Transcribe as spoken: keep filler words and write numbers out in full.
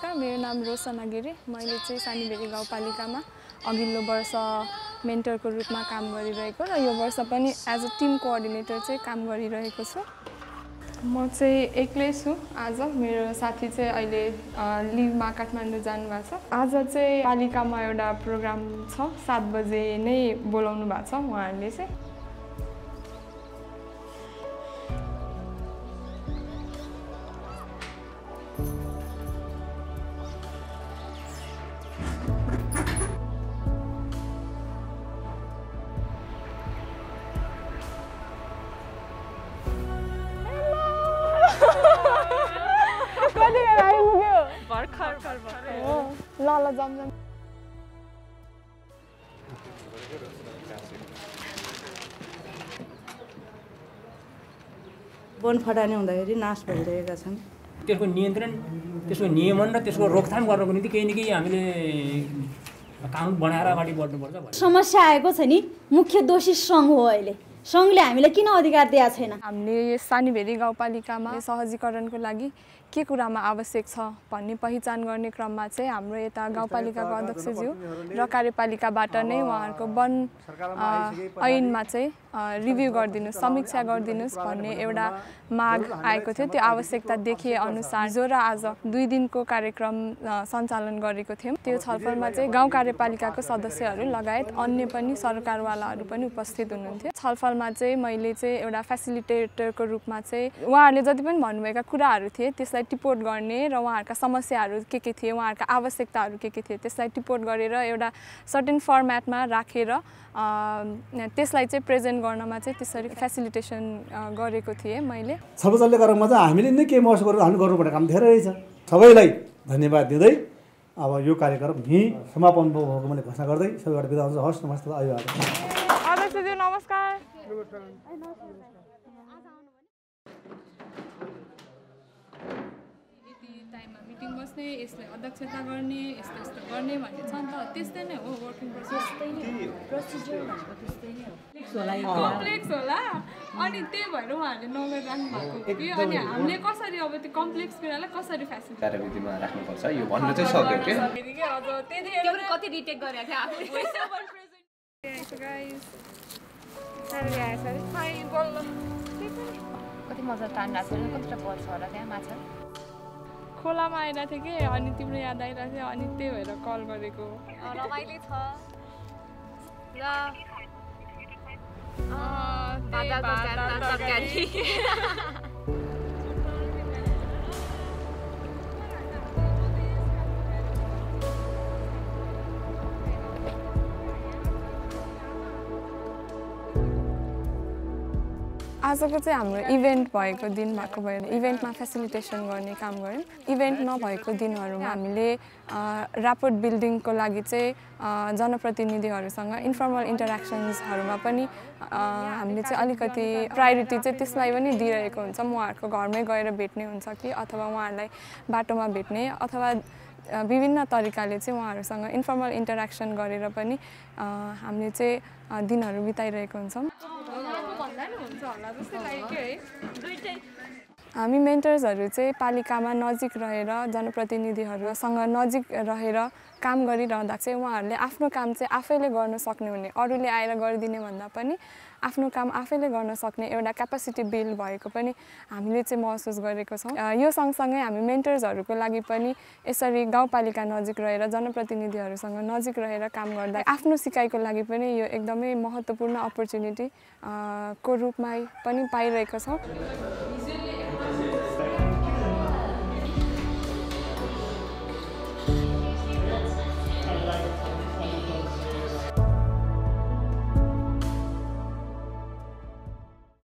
नमस्कार, मेरो नाम रोशना गिरी। मैले चाहिँ सानीबेरी गाउँपालिकामा अघिल्लो वर्ष मेन्टरको रूपमा काम गरिरहेको र यो वर्ष पनि एज अ टिम कोअर्डिनेटर चाहिँ काम गरिरहेको छु। म चाहिँ एक्लै छु। आज मेरो साथी चाहिँ अहिले लिभमा काठमाडौँ जानुभएको छ। आज चाहिँ पालिकामा एउटा प्रोग्राम छ, सात बजे नै बोलाउनु भएको छ उहाँहरूले चाहिँ। वन फटाने हुँदाखेरि नाश भइरहेका छन्। त्यसको नियन्त्रण, त्यसको नियमन र त्यसको रोकथाम गर्नको निम्ति केही न केही हामीले कानुन बनाएर अगाडि बढ्नुपर्छ। समस्या आएको छ नि, मुख्य दोषी सङ्घ हो। अहिले सङ्घले हामीलाई किन अधिकार दिएको छैन? हामीले सानीभेरी गाउँपालिकामा सहजीकरणको लागि के कुरामा आवश्यक छ भन्ने पहिचान गर्ने क्रममा चाहिँ हाम्रो यता गाउँपालिकाको अध्यक्षज्यू र कार्यपालिकाबाट नै उहाँहरूको वन ऐनमा चाहिँ रिभ्यू गरिदिनुहोस्, समीक्षा गरिदिनुहोस् भन्ने एउटा माग आएको थियो। त्यो आवश्यकता देखिए अनुसार जो र आज दुई दिनको कार्यक्रम सञ्चालन गरेको थियौँ। त्यो छलफलमा चाहिँ गाउँ कार्यपालिकाको सदस्यहरू लगायत अन्य पनि सरकारवालाहरू पनि उपस्थित हुनुहुन्थ्यो। छलफलमा चाहिँ मैले चाहिँ एउटा फेसिलिटेटरको रूपमा चाहिँ उहाँहरूले जति पनि भन्नुभएका कुराहरू थिए त्यसलाई टिपोट गर्ने र उहाँहरूका समस्याहरू के के थिए, उहाँहरूका आवश्यकताहरू के के थिए त्यसलाई टिपोट गरेर एउटा सर्टेन फर्मेटमा राखेर त्यसलाई चाहिँ प्रेजेन्ट गर्नमा चाहिँ त्यसरी फेसिलिटेसन गरेको थिएँ मैले। सबैजनाले गर्नमा चाहिँ हामीले नै के महसुस गरेर हामीले गर्नुपर्ने काम धेरै रहेछ। सबैलाई धन्यवाद दिँदै अब यो कार्यक्रम यहीँ समापन भएको मैले घोषणा गर्दै सबैबाट बिदा हुन्छ। हस्, नमस्ते। अध्यक्षज्यू नमस्कार। मिटिङ बस्ने, यसले अध्यक्षता गर्ने, यस्तो यस्तो गर्ने भन्ने छ नि त। त्यस्तै नै हो वर्किङ प्रोसेस, प्रोसिजर भनेको त्यस्तै नै हो। कम्प्लेक्स होला अनि त्यही भएर उहाँहरूले नगरिराख्नु भएको कि, अनि हामीले कसरी अब त्यो कम्प्लेक्स कुरालाई कसरी फेसिलिटी कार्यविधिमा राख्नुपर्छ यो भन्नु चाहिँ सक्यो के अझ त्यतिखेर कति रिटेक गरेको थियो आफै भोइस ओभर प्रेजेन्ट गाइस सारे गाइस सारे हाय बोल्न कति मजा तान्दा छ, कति बल्छ होला त्यहाँ माछा खोलामा आइरहेको थिएँ कि अनि तिम्रो याद आइरहेको थियो अनि त्यही भएर कल गरेको। रमाइलो छ र बादाको तरकारी आजको चाहिँ हाम्रो इभेन्ट भएको दिन भएको भएर इभेन्टमा फेसिलिटेसन गर्ने काम गऱ्यौँ। इभेन्ट नभएको दिनहरूमा हामीले ऱ्यापोर्ट बिल्डिङको लागि चाहिँ जनप्रतिनिधिहरूसँग इन्फर्मल इन्टरेक्सन्सहरूमा पनि हामीले चाहिँ अलिकति प्रायोरिटी चाहिँ त्यसलाई पनि दिइरहेको हुन्छ। उहाँहरूको घरमै गएर भेट्ने हुन्छ कि अथवा उहाँहरूलाई बाटोमा भेट्ने अथवा विभिन्न तरिकाले चाहिँ उहाँहरूसँग इन्फर्मल इन्टरेक्सन गरेर पनि हामीले चाहिँ दिनहरू बिताइरहेको हुन्छौँ। हामी मेन्टर्सहरू चाहिँ पालिकामा नजिक रहेर जनप्रतिनिधिहरूसँग नजिक रहेर काम गरिरहँदा चाहिँ उहाँहरूले आफ्नो काम चाहिँ आफैले गर्न सक्ने हुने, अरूले आएर गरिदिने भन्दा पनि आफ्नो काम आफैले गर्न सक्ने एउटा क्यापेसिटी बिल्ड भएको पनि हामीले चाहिँ महसुस गरेको छौँ। यो सँगसँगै हामी मेन्टर्सहरूको लागि पनि यसरी गाउँपालिका नजिक रहेर जनप्रतिनिधिहरूसँग नजिक रहेर काम गर्दा आफ्नो सिकाइको लागि पनि यो एकदमै महत्त्वपूर्ण अपर्च्युनिटी को रूपमा पनि पाइरहेको छौँ।